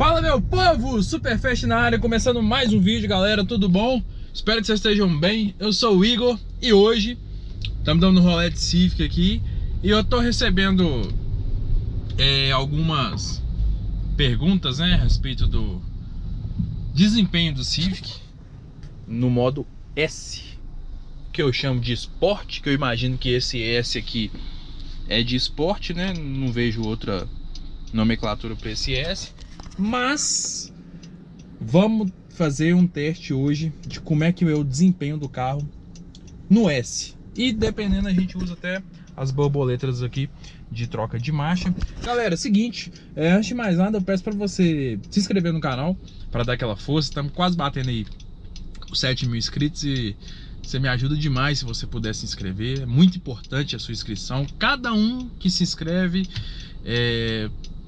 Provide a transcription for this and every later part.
Fala meu povo, Superfast na área, começando mais um vídeo, galera, tudo bom? Espero que vocês estejam bem, eu sou o Igor e hoje estamos dando um rolê de Civic aqui. E eu tô recebendo algumas perguntas, né, a respeito do desempenho do Civic no modo S, que eu chamo de esporte, que eu imagino que esse S aqui é de esporte, né, não vejo outra nomenclatura para esse S. Mas vamos fazer um teste hoje de como é que é o desempenho do carro no S. E dependendo a gente usa até as borboletas aqui de troca de marcha. Galera, seguinte, antes de mais nada eu peço para você se inscrever no canal para dar aquela força. Estamos quase batendo aí os 7.000 inscritos e você me ajuda demais se você puder se inscrever. É muito importante a sua inscrição. Cada um que se inscreve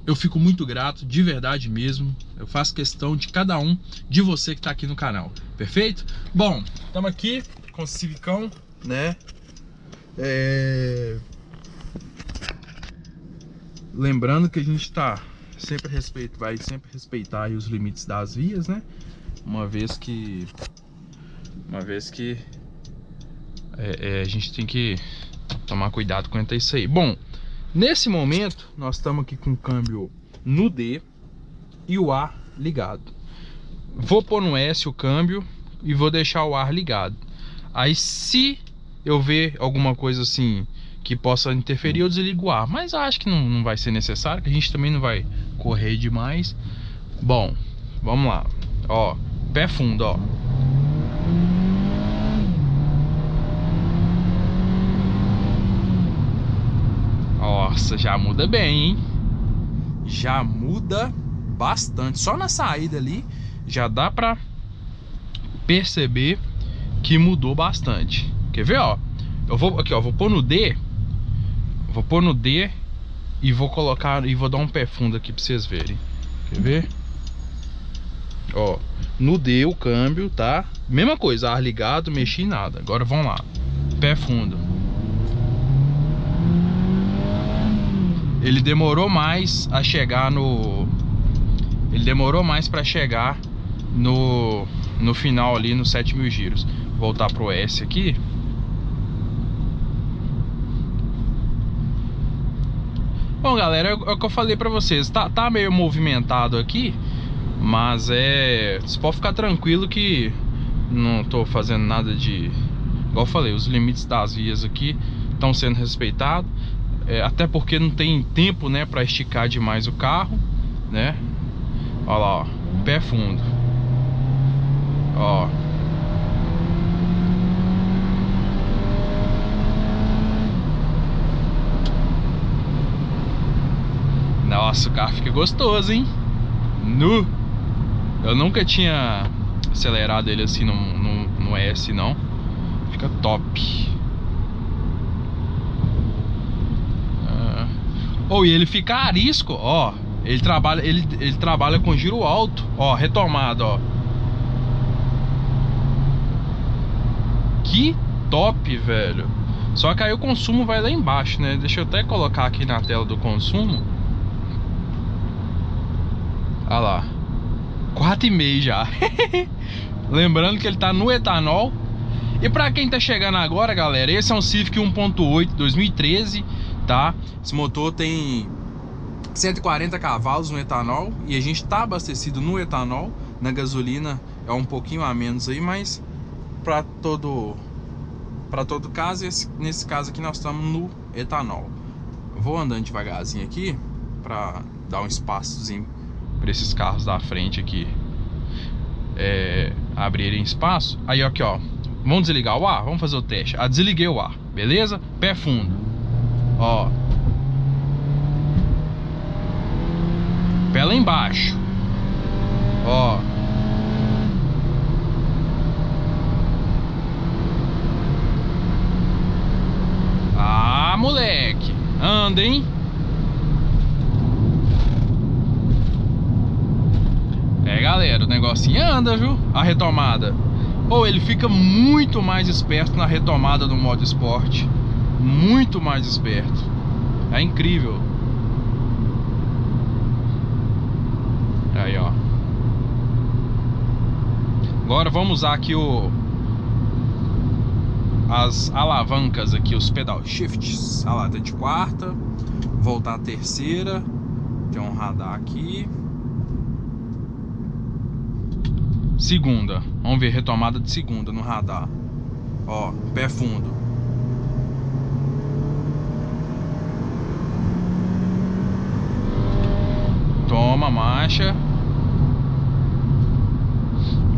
eu fico muito grato, de verdade mesmo. Eu faço questão de cada um de você que tá aqui no canal, perfeito? Bom, estamos aqui com o Civicão, né? Lembrando que a gente vai sempre respeitar aí os limites das vias, né? Uma vez que a gente tem que tomar cuidado quanto a isso aí. Bom, nesse momento, nós estamos aqui com o câmbio no D e o ar ligado. Vou pôr no S o câmbio e vou deixar o ar ligado. Aí se eu ver alguma coisa assim que possa interferir, eu desligo o ar. Mas acho que não vai ser necessário, que a gente também não vai correr demais. Bom, vamos lá. Ó, pé fundo, ó. Nossa, já muda bem, hein? Já muda bastante. Só na saída ali já dá pra perceber que mudou bastante. Quer ver, ó? Eu vou aqui, ó, vou pôr no D e vou colocar e vou dar um pé fundo aqui pra vocês verem. Quer ver? Ó, no D o câmbio, tá? Mesma coisa, ar ligado, mexi em nada. Agora vamos lá. Pé fundo. Ele demorou mais a chegar no... Ele demorou mais para chegar no final ali, nos 7.000 giros. Voltar pro S aqui. Bom, galera, é o que eu falei para vocês. Tá meio movimentado aqui, mas você pode ficar tranquilo que não tô fazendo nada de... Igual eu falei, os limites das vias aqui estão sendo respeitados. Até porque não tem tempo, né, para esticar demais o carro, né? Olha lá, ó, pé fundo. Ó. Nossa, o carro fica gostoso, hein? Nu! Eu nunca tinha acelerado ele assim no S, não. Fica top. Oh, e ele fica arisco, ó. Ele trabalha com giro alto, ó, retomado, ó. Que top, velho. Só que aí o consumo vai lá embaixo, né? Deixa eu até colocar aqui na tela do consumo. Olha lá, 4,5 já. Lembrando que ele tá no etanol. E pra quem tá chegando agora, galera, esse é um Civic 1.8 2013, tá? Esse motor tem 140 cavalos no etanol e a gente tá abastecido no etanol. Na gasolina é um pouquinho a menos aí, mas para todo caso, nesse caso aqui nós estamos no etanol. Eu vou andando devagarzinho aqui para dar um espaçozinho para esses carros da frente aqui abrirem espaço. Aí aqui, ó, vamos desligar o ar, vamos fazer o teste. Desliguei o ar, beleza? Pé fundo. Ó, pé lá embaixo. Ó, ah, moleque, anda, hein? Galera, o negocinho anda, viu? A retomada. Ou ele fica muito mais esperto na retomada do modo esporte. Muito mais esperto. É incrível. Aí, ó. Agora vamos usar aqui as alavancas aqui, os pedal shifts. A lata de quarta, voltar a terceira. Tem um radar aqui. Segunda, vamos ver retomada de segunda no radar. Ó, pé fundo. Toma marcha.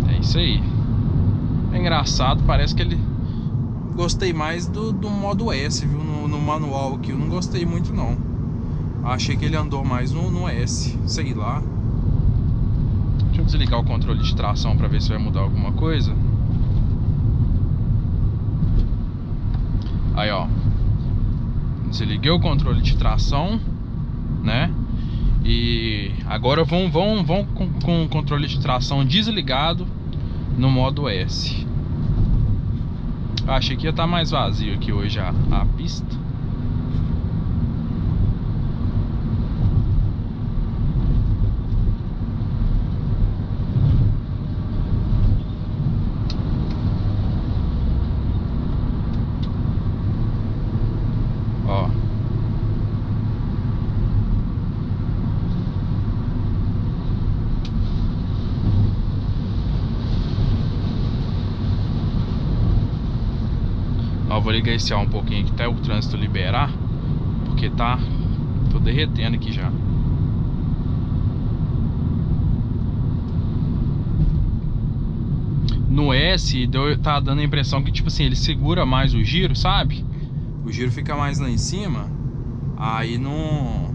É isso aí. É engraçado, parece que ele... Gostei mais do modo S, viu? No manual aqui eu não gostei muito não. Achei que ele andou mais no S, sei lá. Deixa eu desligar o controle de tração para ver se vai mudar alguma coisa. Aí, ó, desliguei o controle de tração, né? E agora vão com o controle de tração desligado no modo S. Achei que ia estar mais vazio aqui hoje a pista. Vou ligar esse ar um pouquinho até o trânsito liberar, porque tô derretendo aqui já. No S tá dando a impressão que tipo assim, ele segura mais o giro, sabe? O giro fica mais lá em cima. Aí não...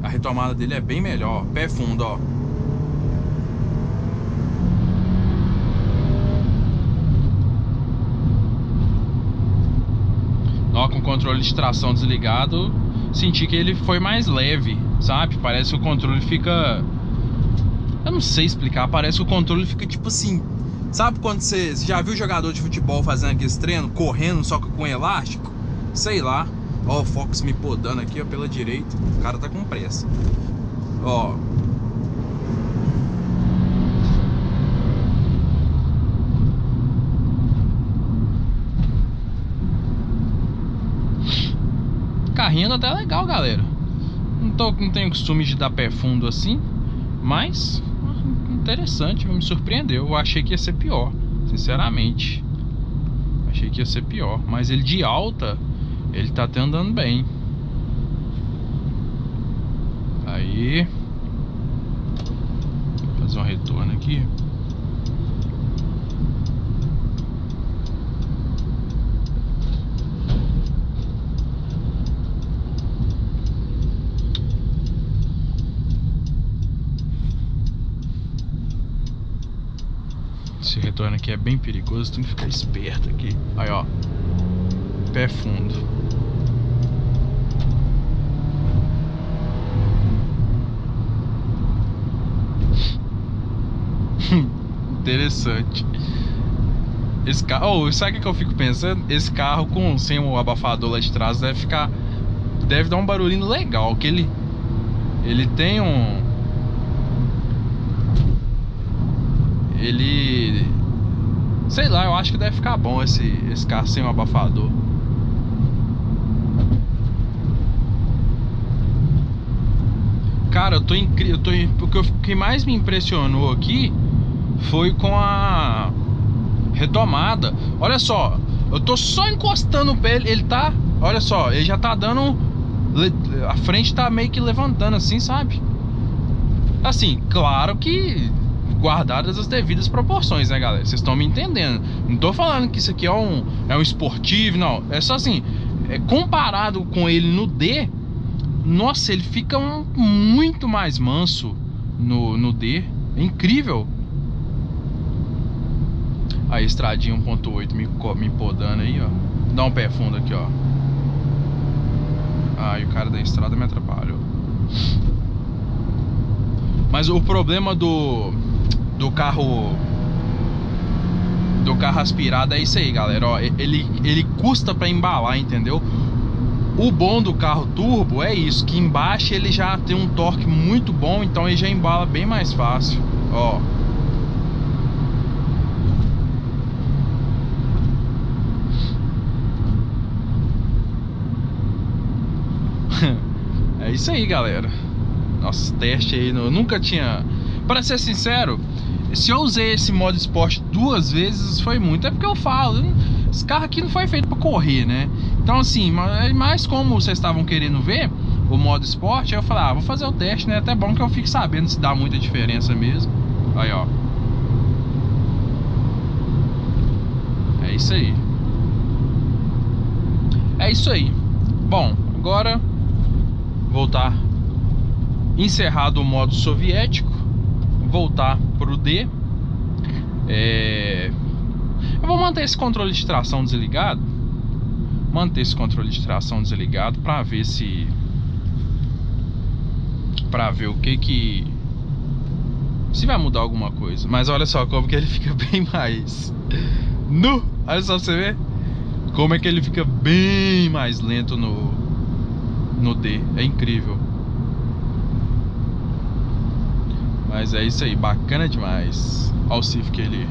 A retomada dele é bem melhor. Pé fundo, ó. Com o controle de tração desligado, senti que ele foi mais leve, sabe? Parece que o controle fica... Eu não sei explicar, parece que o controle fica tipo assim... Sabe quando você já viu jogador de futebol fazendo aquele treino, correndo só com elástico? Sei lá. Ó, o Fox me podando aqui, ó, pela direita. O cara tá com pressa. Ó... Carrinho até legal, galera. Não tenho costume de dar pé fundo assim, mas interessante, me surpreendeu. Eu achei que ia ser pior, sinceramente. Achei que ia ser pior, mas ele de alta, ele tá até andando bem. Aí, vou fazer um retorno aqui. Esse retorno aqui é bem perigoso, tem que ficar esperto aqui. Aí, ó, pé fundo. Interessante. Esse carro, sabe o que eu fico pensando? Esse carro sem o abafador lá de trás deve dar um barulhinho legal, que ele tem um... Ele... Sei lá, eu acho que deve ficar bom esse carro sem um abafador. Cara, o que mais me impressionou aqui foi com a retomada. Olha só, eu tô só encostando o pé, ele tá... Olha só, ele já tá dando... A frente tá meio que levantando assim, sabe? Assim, claro que... guardadas as devidas proporções, né, galera? Vocês estão me entendendo. Não tô falando que isso aqui é um esportivo, não. É só assim, comparado com ele no D, nossa, ele fica muito mais manso no D. É incrível. A estradinha 1.8 me podando aí, ó. Dá um pé fundo aqui, ó. Ai, o cara da estrada me atrapalhou. Mas o problema do carro aspirado é isso aí, galera. Ó, ele custa para embalar, entendeu? O bom do carro turbo é isso, que embaixo ele já tem um torque muito bom, então ele já embala bem mais fácil. Ó, isso aí, galera. Nossa, teste aí, eu nunca tinha... Pra ser sincero, se eu usei esse modo esporte duas vezes, foi muito. É porque eu falo, esse carro aqui não foi feito pra correr, né? Então assim, mas como vocês estavam querendo ver o modo esporte, aí eu falei, ah, vou fazer o teste, né? Até bom que eu fique sabendo se dá muita diferença mesmo. Aí, ó. É isso aí. É isso aí. Bom, agora voltar, encerrado o modo soviético, voltar pro D. Eu vou manter esse controle de tração desligado, para ver se, para ver o que que, se vai mudar alguma coisa. Mas olha só como que ele fica bem mais nu. Olha só pra você ver como é que ele fica bem mais lento no D. É incrível. Mas é isso aí, bacana demais. Olha o Civic que ele...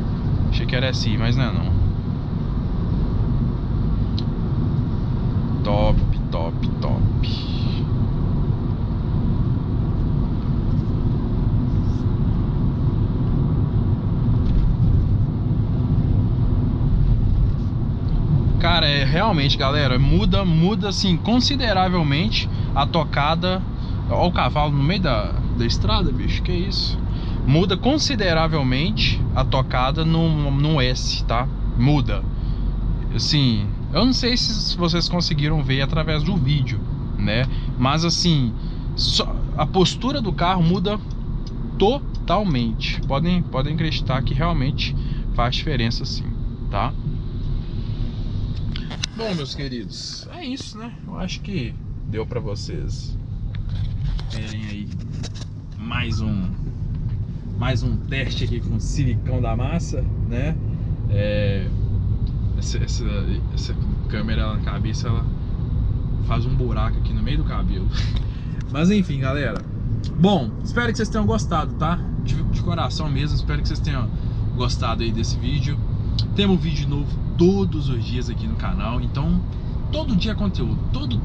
Achei que era SI, mas não é não. Top, top, top. Cara, é realmente, galera, muda assim consideravelmente a tocada. Olha o cavalo no meio da estrada, bicho, que isso. Muda consideravelmente a tocada no S, tá? Muda. Assim, eu não sei se vocês conseguiram ver através do vídeo, né? Mas assim, só a postura do carro muda totalmente. Podem acreditar que realmente faz diferença sim, tá? Bom, meus queridos, é isso, né? Eu acho que deu pra vocês verem aí mais um teste aqui com o Civicão da massa, né? Essa câmera na cabeça, ela faz um buraco aqui no meio do cabelo. Mas enfim, galera. Bom, espero que vocês tenham gostado, tá? De coração mesmo, espero que vocês tenham gostado aí desse vídeo. Temos um vídeo novo todos os dias aqui no canal, então todo dia conteúdo, todo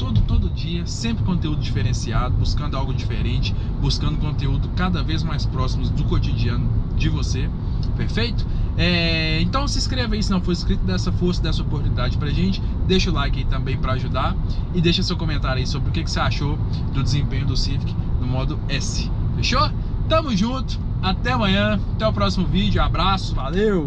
dia, sempre conteúdo diferenciado, buscando algo diferente, buscando conteúdo cada vez mais próximo do cotidiano de você, perfeito? Então se inscreva aí se não for inscrito, dê essa força, dê essa oportunidade pra gente, deixa o like aí também pra ajudar e deixa seu comentário aí sobre o que você achou do desempenho do Civic no modo S, fechou? Tamo junto, até amanhã, até o próximo vídeo, abraço, valeu!